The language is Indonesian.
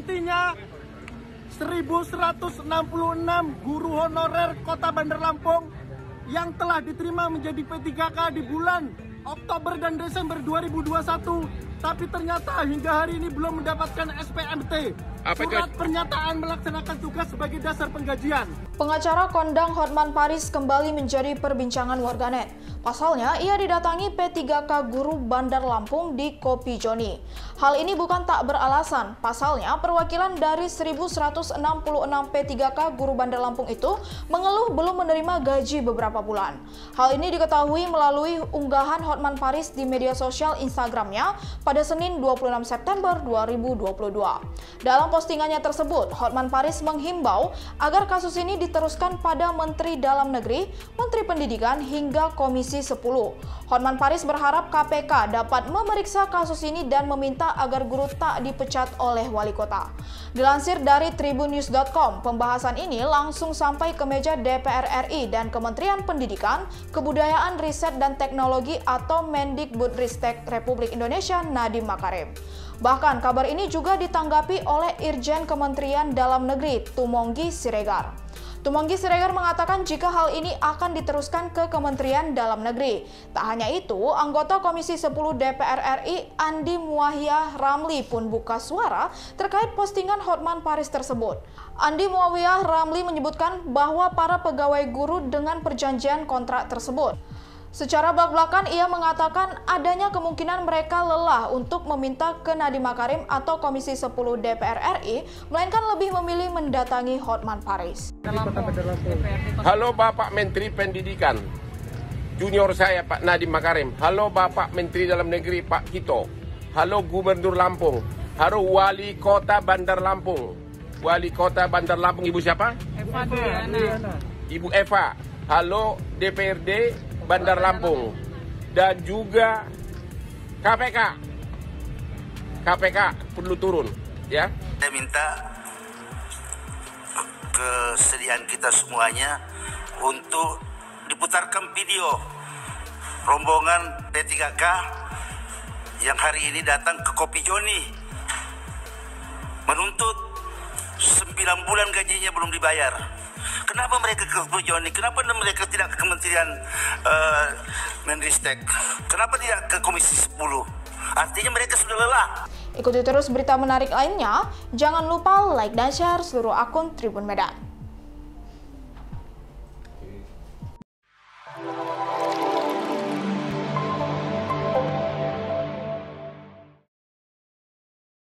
Intinya 1.166 guru honorer Kota Bandar Lampung yang telah diterima menjadi PPPK di bulan Oktober dan Desember 2021, tapi ternyata hingga hari ini belum mendapatkan SPMT, surat pernyataan melaksanakan tugas sebagai dasar penggajian. Pengacara kondang Hotman Paris kembali menjadi perbincangan warganet. Pasalnya, ia didatangi P3K Guru Bandar Lampung di Kopi Joni. Hal ini bukan tak beralasan. Pasalnya, perwakilan dari 1.166 P3K Guru Bandar Lampung itu mengeluh belum menerima gaji beberapa bulan. Hal ini diketahui melalui unggahan Hotman Paris di media sosial Instagramnya pada Senin 26 September 2022. Dalam postingannya tersebut, Hotman Paris menghimbau agar kasus ini diteruskan pada Menteri Dalam Negeri, Menteri Pendidikan, hingga Komisi 10. Hotman Paris berharap KPK dapat memeriksa kasus ini dan meminta agar guru tak dipecat oleh wali kota. Dilansir dari Tribunnews.com, pembahasan ini langsung sampai ke meja DPR RI dan Kementerian Pendidikan, Kebudayaan, Riset dan Teknologi atau Mendikbudristek Republik Indonesia Nadiem Makarim. Bahkan kabar ini juga ditanggapi oleh Irjen Kementerian Dalam Negeri Tumonggi Siregar. Tumonggi Siregar mengatakan jika hal ini akan diteruskan ke Kementerian Dalam Negeri. Tak hanya itu, anggota Komisi 10 DPR RI Andi Muawiyah Ramly pun buka suara terkait postingan Hotman Paris tersebut. Andi Muawiyah Ramly menyebutkan bahwa para pegawai guru dengan perjanjian kontrak tersebut. Secara belak-belakan, ia mengatakan adanya kemungkinan mereka lelah untuk meminta ke Nadiem Makarim atau Komisi 10 DPR RI, melainkan lebih memilih mendatangi Hotman Paris. Halo Bapak Menteri Pendidikan, junior saya Pak Nadiem Makarim. Halo Bapak Menteri Dalam Negeri Pak Kito. Halo Gubernur Lampung. Halo Wali Kota Bandar Lampung. Wali Kota Bandar Lampung Ibu siapa? Eva Diana. Ibu Eva. Halo DPRD Bandar Lampung dan juga KPK. KPK perlu turun, ya. Saya minta kesedihan kita semuanya untuk diputarkan video rombongan P3K yang hari ini datang ke Kopi Joni menuntut 9 bulan gajinya belum dibayar. Kenapa mereka ke Kopi Joni? Kenapa mereka tidak ke Kementerian Mendikbudristek? Kenapa tidak ke Komisi 10? Artinya mereka sudah lelah. Ikuti terus berita menarik lainnya. Jangan lupa like dan share seluruh akun Tribun Medan.